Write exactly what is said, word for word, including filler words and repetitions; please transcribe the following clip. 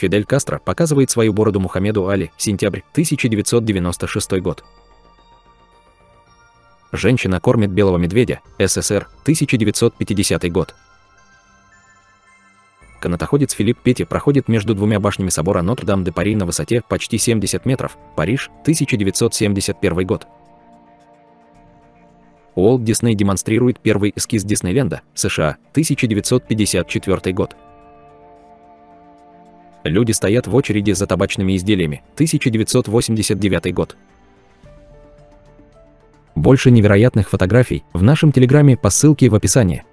Фидель Кастро показывает свою бороду Мухаммеду Али, сентябрь, тысяча девятьсот девяносто шестой год. Женщина кормит белого медведя, СССР, тысяча девятьсот пятидесятый год. Канатоходец Филипп Пети проходит между двумя башнями собора Нотр-Дам де Пари на высоте почти семьдесят метров, Париж, тысяча девятьсот семьдесят первый год. Уолт Дисней демонстрирует первый эскиз Диснейленда, США, тысяча девятьсот пятьдесят четвёртый год. Люди стоят в очереди за табачными изделиями, тысяча девятьсот восемьдесят девятый год. Больше невероятных фотографий в нашем телеграме по ссылке в описании.